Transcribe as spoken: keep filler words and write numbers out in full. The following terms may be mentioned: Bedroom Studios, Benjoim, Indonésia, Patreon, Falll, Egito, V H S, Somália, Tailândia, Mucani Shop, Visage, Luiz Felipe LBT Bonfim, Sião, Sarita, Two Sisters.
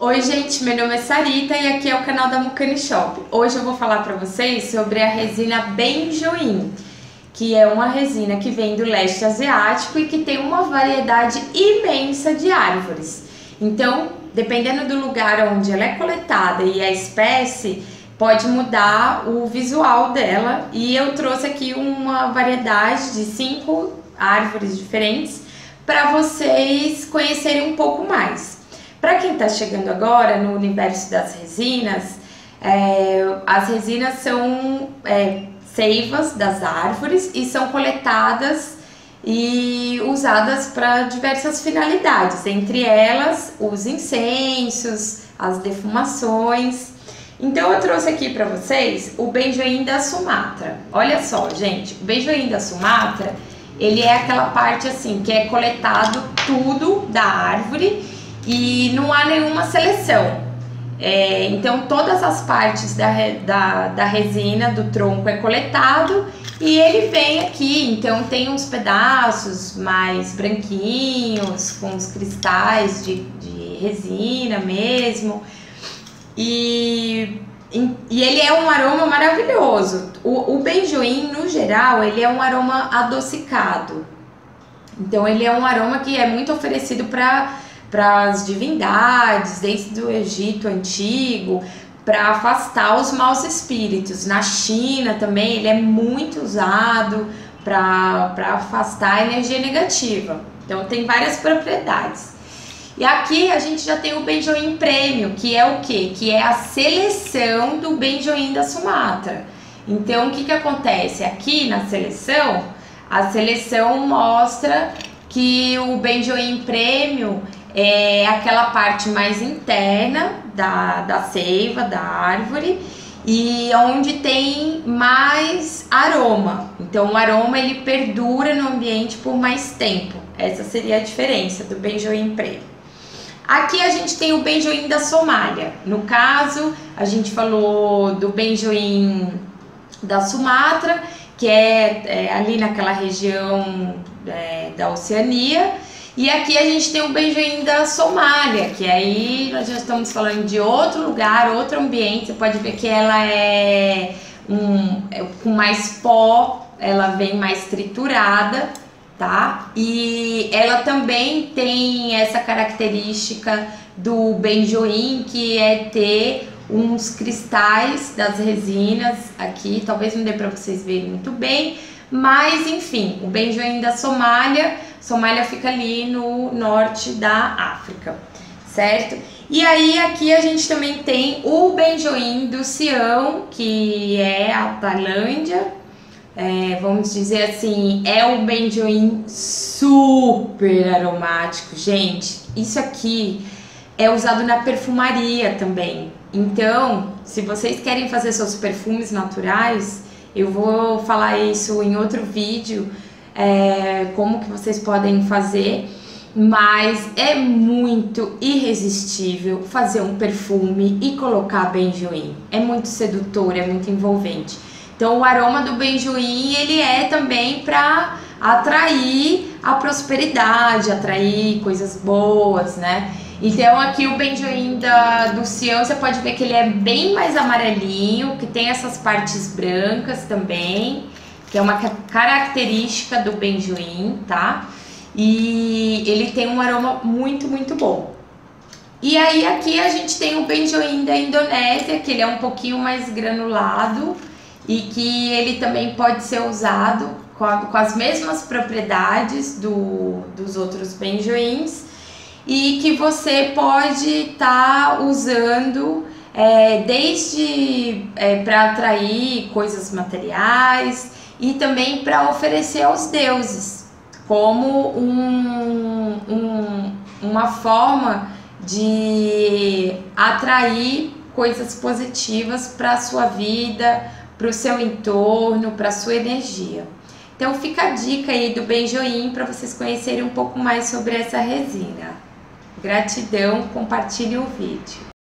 Oi gente, meu nome é Sarita e aqui é o canal da Mucani Shop. Hoje eu vou falar pra vocês sobre a resina Benjoim, que é uma resina que vem do leste asiático e que tem uma variedade imensa de árvores. Então, dependendo do lugar onde ela é coletada e a espécie, pode mudar o visual dela. E eu trouxe aqui uma variedade de cinco árvores diferentes para vocês conhecerem um pouco mais. Para quem está chegando agora no universo das resinas, é, as resinas são é, seivas das árvores e são coletadas e usadas para diversas finalidades, entre elas os incensos, as defumações. Então eu trouxe aqui para vocês o benjoim da Sumatra. Olha só, gente, o benjoim da Sumatra, ele é aquela parte assim que é coletado tudo da árvore e não há nenhuma seleção, é, então todas as partes da, da, da resina, do tronco, é coletado e ele vem aqui. Então tem uns pedaços mais branquinhos, com os cristais de, de resina mesmo, e, e, e ele é um aroma maravilhoso. O, o benjoim, no geral, ele é um aroma adocicado, então ele é um aroma que é muito oferecido para para as divindades, desde o Egito antigo, para afastar os maus espíritos. Na China também ele é muito usado para afastar a energia negativa. Então tem várias propriedades. E aqui a gente já tem o benjoim premium, que é o quê? Que é a seleção do benjoim da Sumatra. Então o que que acontece? Aqui na seleção, a seleção mostra que o benjoim premium é aquela parte mais interna da, da seiva, da árvore, e onde tem mais aroma. Então o aroma ele perdura no ambiente por mais tempo. Essa seria a diferença do benjoim preto. Aqui a gente tem o benjoim da Somália. No caso, a gente falou do benjoim da Sumatra, que é, é ali naquela região é, da Oceania. E aqui a gente tem o benjoim da Somália, que aí nós já estamos falando de outro lugar, outro ambiente. Você pode ver que ela é, um, é com mais pó, ela vem mais triturada, tá? E ela também tem essa característica do benjoim, que é ter uns cristais das resinas aqui. Talvez não dê para vocês verem muito bem, mas enfim, o benjoim da Somália... Somália fica ali no norte da África, certo? E aí aqui a gente também tem o benjoim do Sião, que é a Tailândia. É, vamos dizer assim, é um benjoim super aromático, gente. Isso aqui é usado na perfumaria também. Então, se vocês querem fazer seus perfumes naturais, eu vou falar isso em outro vídeo, É, como que vocês podem fazer, mas é muito irresistível fazer um perfume e colocar benjoim. É muito sedutor, é muito envolvente. Então o aroma do benjoim, ele é também para atrair a prosperidade, atrair coisas boas, né? Então aqui o benjoim da, do Sião, você pode ver que ele é bem mais amarelinho, que tem essas partes brancas também, que é uma característica do benjoim, tá? E ele tem um aroma muito, muito bom. E aí aqui a gente tem o benjoim da Indonésia, que ele é um pouquinho mais granulado e que ele também pode ser usado com, a, com as mesmas propriedades do, dos outros benjoins, e que você pode estar tá usando... É, desde é, para atrair coisas materiais e também para oferecer aos deuses, como um, um, uma forma de atrair coisas positivas para a sua vida, para o seu entorno, para a sua energia. Então fica a dica aí do benjoim para vocês conhecerem um pouco mais sobre essa resina. Gratidão, compartilhe o vídeo.